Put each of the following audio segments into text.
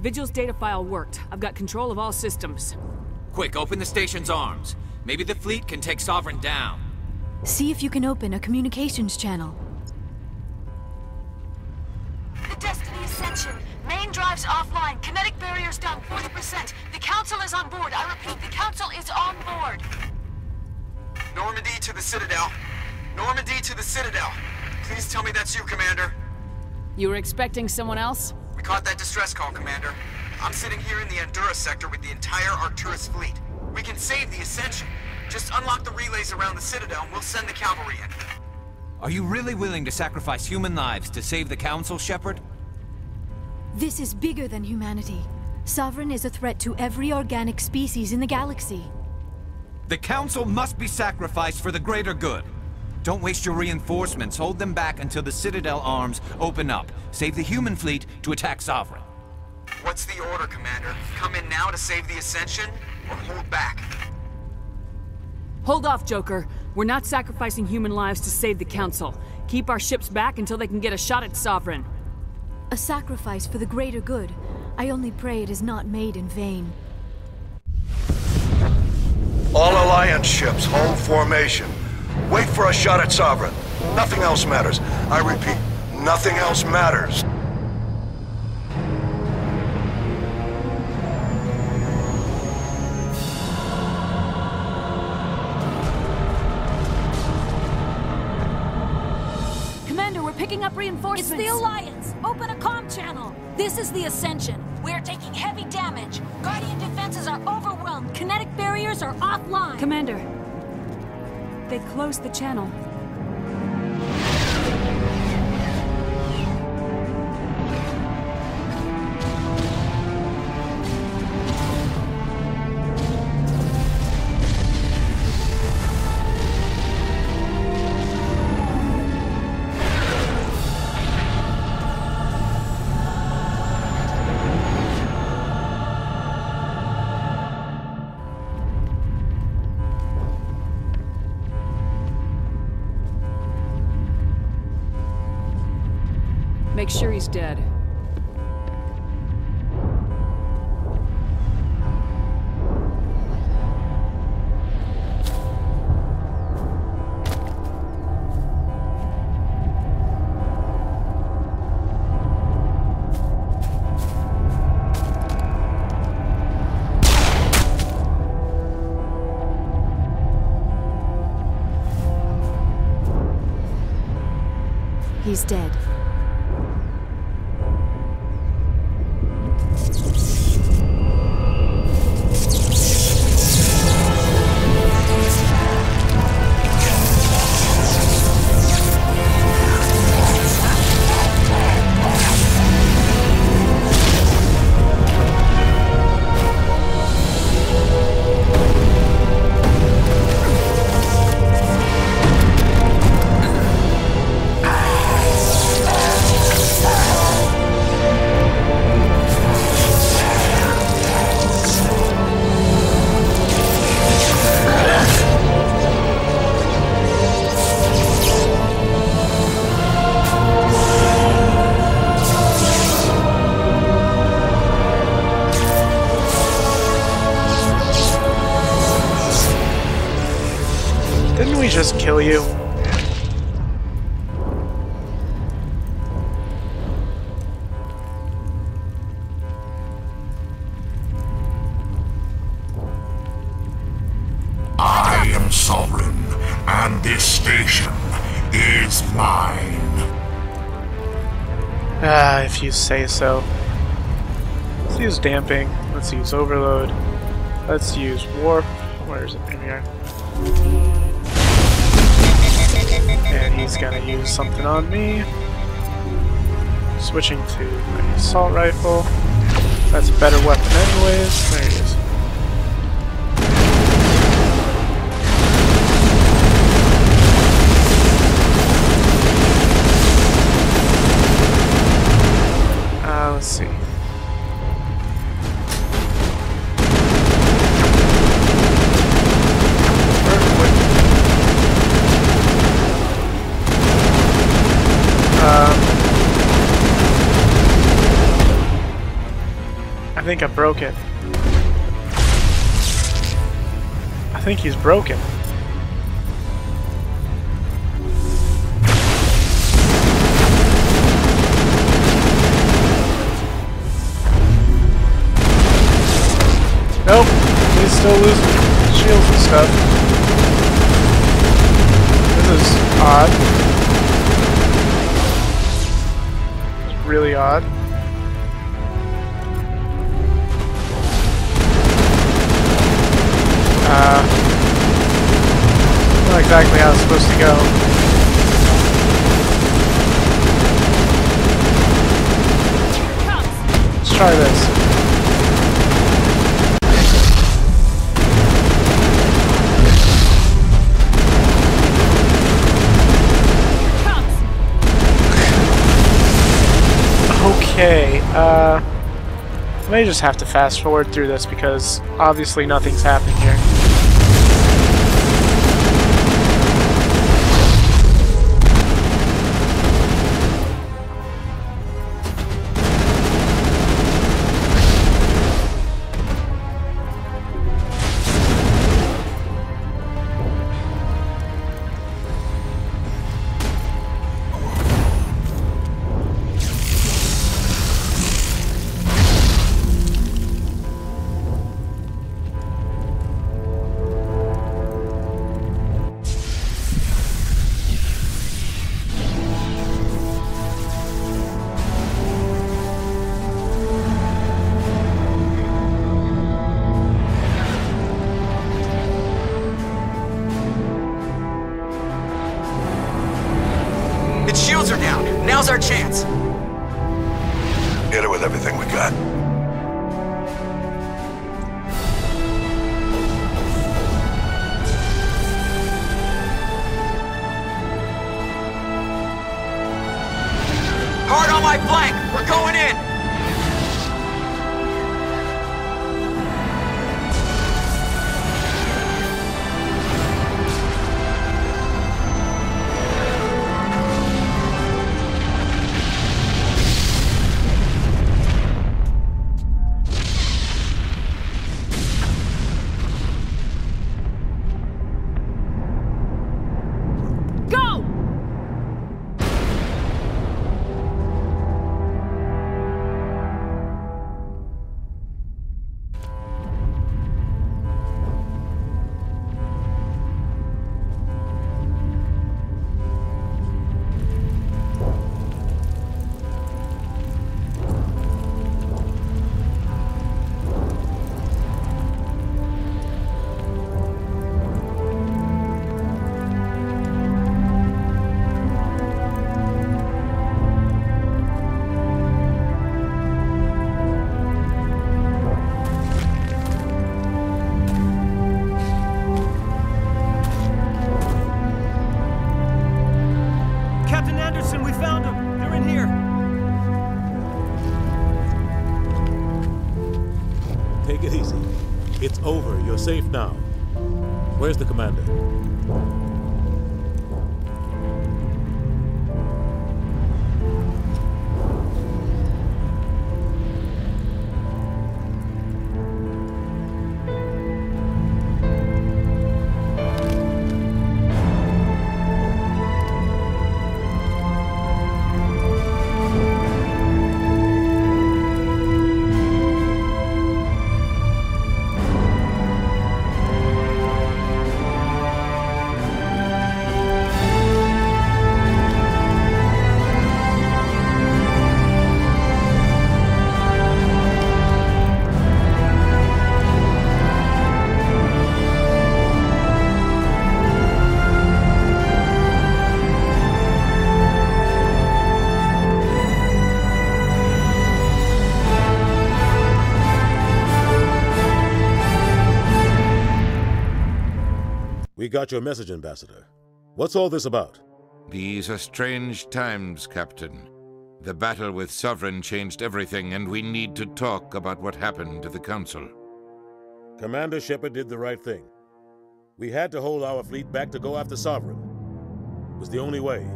Vigil's data file worked. I've got control of all systems. Quick, open the station's arms. Maybe the fleet can take Sovereign down. See if you can open a communications channel. The Destiny Ascension. Main drives offline. Kinetic barriers down 40%. The Council is on board. I repeat, the Council is on board. Normandy to the Citadel. Normandy to the Citadel. Please tell me that's you, Commander. You were expecting someone else? We caught that distress call, Commander. I'm sitting here in the Andura sector with the entire Arcturus fleet. We can save the Ascension. Just unlock the relays around the Citadel and we'll send the cavalry in. Are you really willing to sacrifice human lives to save the Council, Shepard? This is bigger than humanity. Sovereign is a threat to every organic species in the galaxy. The Council must be sacrificed for the greater good. Don't waste your reinforcements. Hold them back until the Citadel arms open up. Save the human fleet to attack Sovereign. What's the order, Commander? Come in now to save the Ascension, or hold back? Hold off, Joker. We're not sacrificing human lives to save the Council. Keep our ships back until they can get a shot at Sovereign. A sacrifice for the greater good. I only pray it is not made in vain. All Alliance ships, hold formation. Wait for a shot at Sovereign. Nothing else matters. I repeat, nothing else matters. Commander, we're picking up reinforcements. It's the Alliance. Open a comm channel. This is the Ascension. We're taking heavy damage. Guardian defenses are overwhelmed. Kinetic barriers are offline. Commander. They closed the channel. Make sure he's dead. He's dead. Just kill you. I am Sovereign, and this station is mine. Ah, if you say so. Let's use damping. Let's use overload. Let's use warp. Where is it? Here we are. And he's gonna use something on me. Switching to my assault rifle. That's a better weapon anyways. There he is. Let's see. I think I broke it. I think he's broken. Nope, he's still losing shields and stuff. This is odd. It's really odd. Not exactly how it's supposed to go. Let's try this. Okay, I may just have to fast forward through this because obviously nothing's happening here. Now's our chance. Hit it with everything we got. Hard on my flank. We're going in. Safe now. Where's the commander? Got your message, Ambassador. What's all this about? These are strange times, Captain. The battle with Sovereign changed everything, and we need to talk about what happened to the Council. Commander Shepard did the right thing. We had to hold our fleet back to go after Sovereign. It was the only way.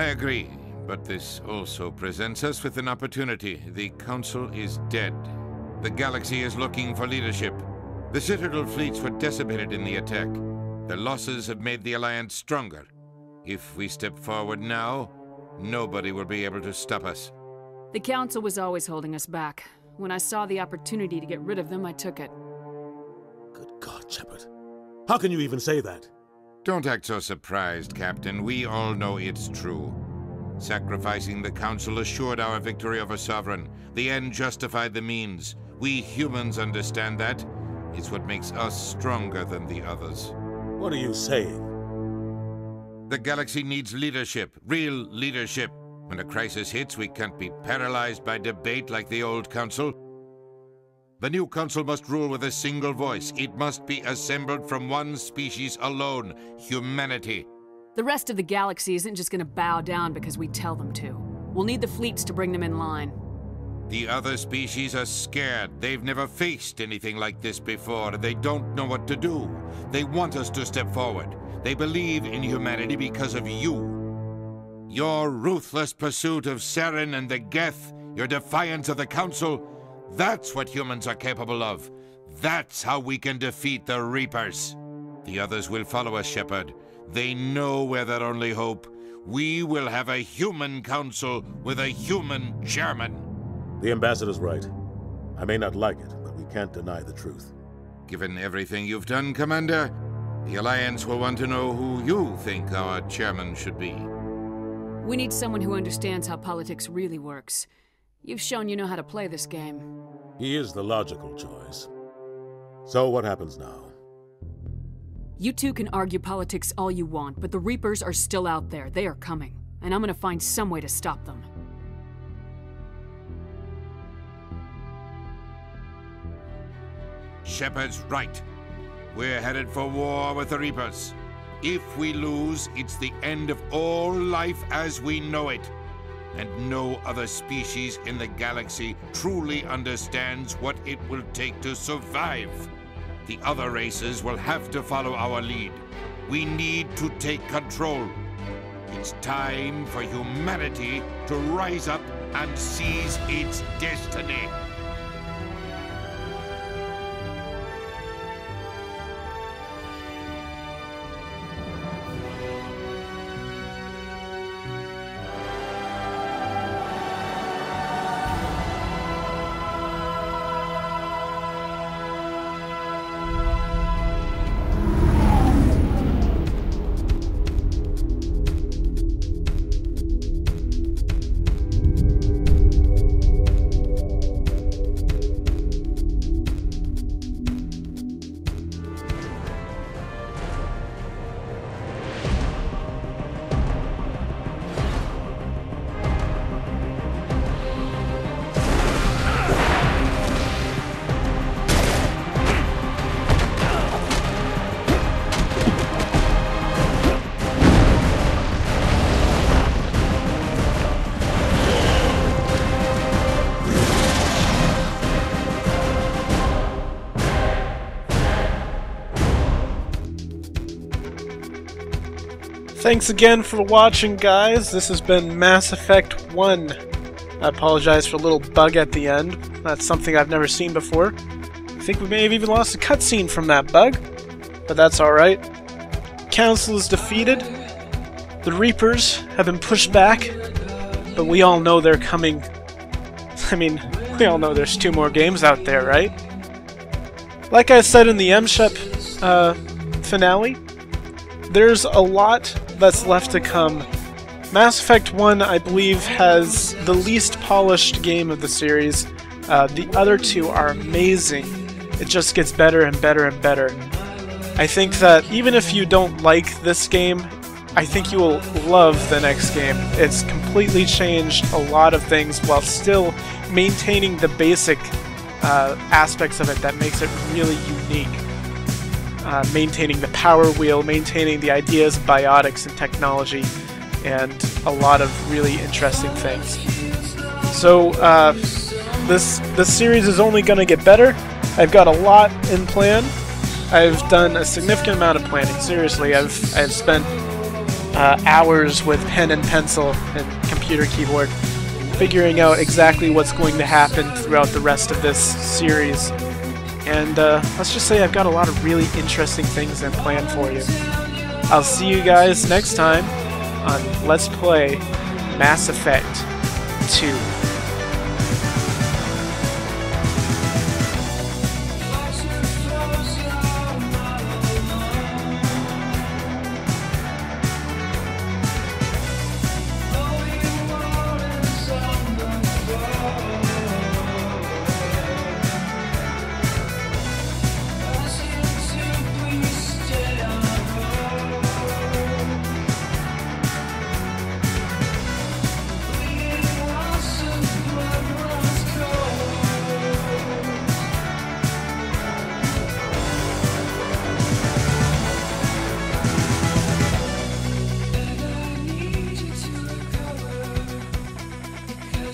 I agree, but this also presents us with an opportunity. The Council is dead. The galaxy is looking for leadership. The Citadel fleets were decimated in the attack. The losses have made the Alliance stronger. If we step forward now, nobody will be able to stop us. The Council was always holding us back. When I saw the opportunity to get rid of them, I took it. Good God, Shepard. How can you even say that? Don't act so surprised, Captain. We all know it's true. Sacrificing the Council assured our victory over Sovereign. The end justified the means. We humans understand that. It's what makes us stronger than the others. What are you saying? The galaxy needs leadership, real leadership. When a crisis hits, we can't be paralyzed by debate like the old Council. The new Council must rule with a single voice. It must be assembled from one species alone, humanity. The rest of the galaxy isn't just going to bow down because we tell them to. We'll need the fleets to bring them in line. The other species are scared. They've never faced anything like this before. They don't know what to do. They want us to step forward. They believe in humanity because of you. Your ruthless pursuit of Saren and the Geth, your defiance of the Council, that's what humans are capable of. That's how we can defeat the Reapers. The others will follow us, Shepard. They know we're their only hope. We will have a human Council with a human chairman. The Ambassador's right. I may not like it, but we can't deny the truth. Given everything you've done, Commander, the Alliance will want to know who you think our chairman should be. We need someone who understands how politics really works. You've shown you know how to play this game. He is the logical choice. So what happens now? You two can argue politics all you want, but the Reapers are still out there. They are coming, and I'm gonna find some way to stop them. Shepard's right. We're headed for war with the Reapers. If we lose, it's the end of all life as we know it. And no other species in the galaxy truly understands what it will take to survive. The other races will have to follow our lead. We need to take control. It's time for humanity to rise up and seize its destiny. Thanks again for watching, guys. This has been Mass Effect 1. I apologize for a little bug at the end. That's something I've never seen before. I think we may have even lost a cutscene from that bug, but that's alright. Council is defeated. The Reapers have been pushed back, but we all know they're coming. I mean, we all know there's two more games out there, right? Like I said in the MShep finale, there's a lot that's left to come. Mass Effect 1, I believe, has the least polished game of the series. The other two are amazing. It just gets better and better and better. I think that even if you don't like this game, I think you will love the next game. It's completely changed a lot of things while still maintaining the basic aspects of it that makes it really unique. Maintaining the power wheel, maintaining the ideas of biotics and technology, and a lot of really interesting things. So this series is only going to get better. I've got a lot in plan. I've done a significant amount of planning. Seriously, I've spent hours with pen and pencil and computer keyboard figuring out exactly what's going to happen throughout the rest of this series. And let's just say I've got a lot of really interesting things in plan for you. I'll see you guys next time on Let's Play Mass Effect 2.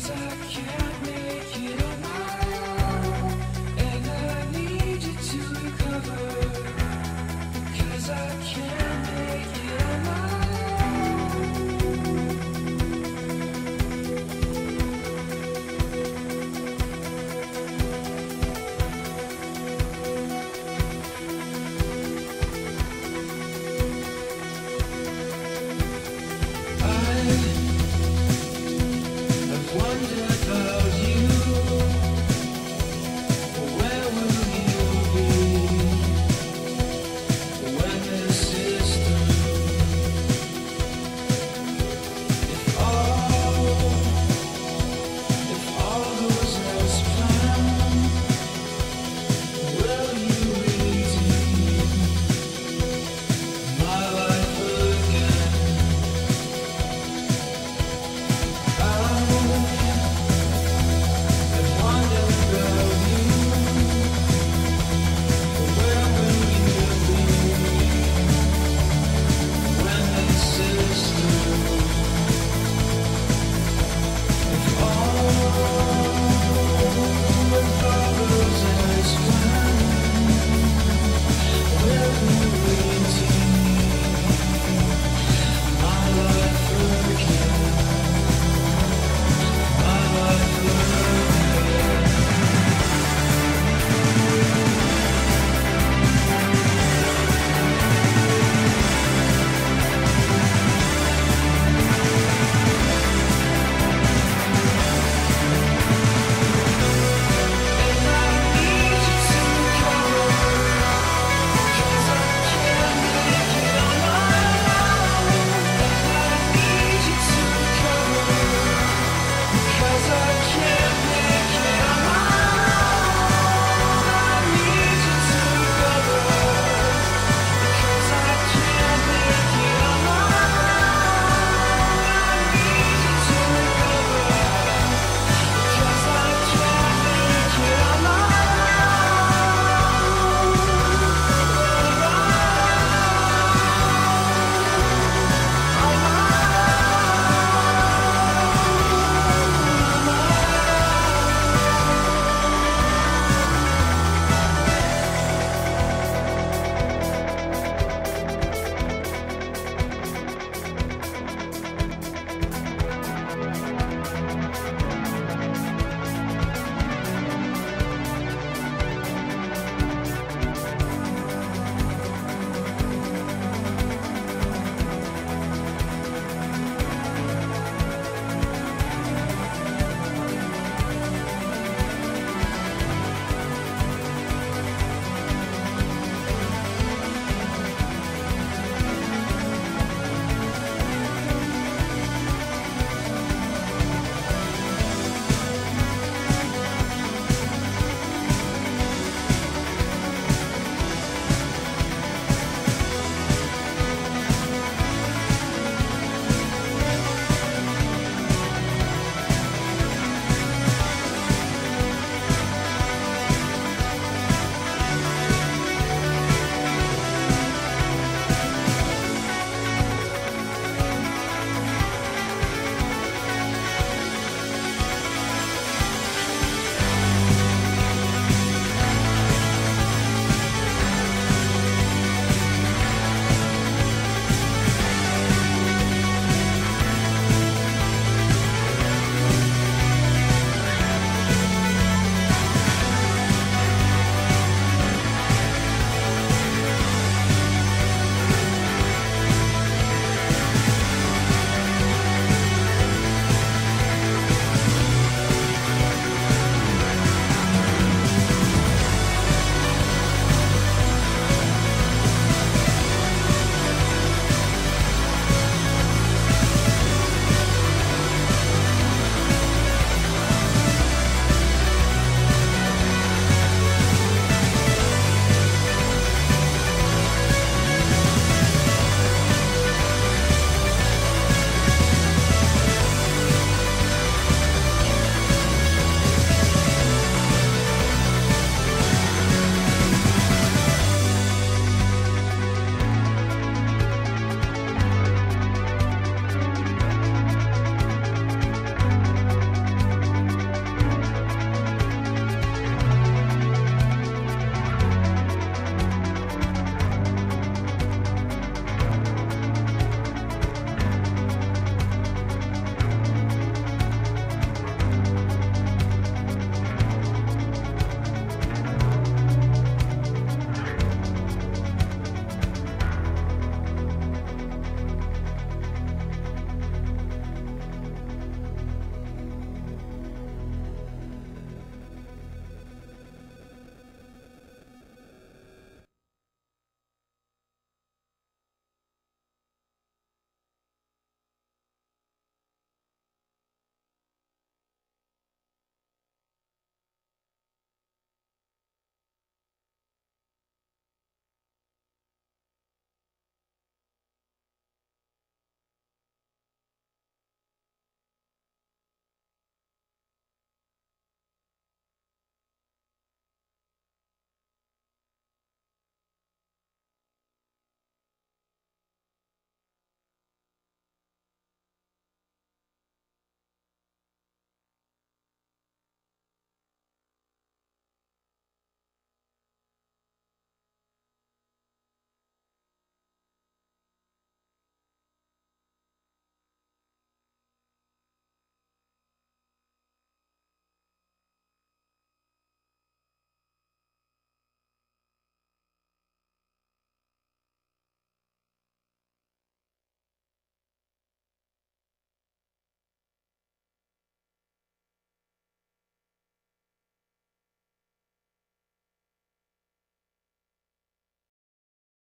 I can't.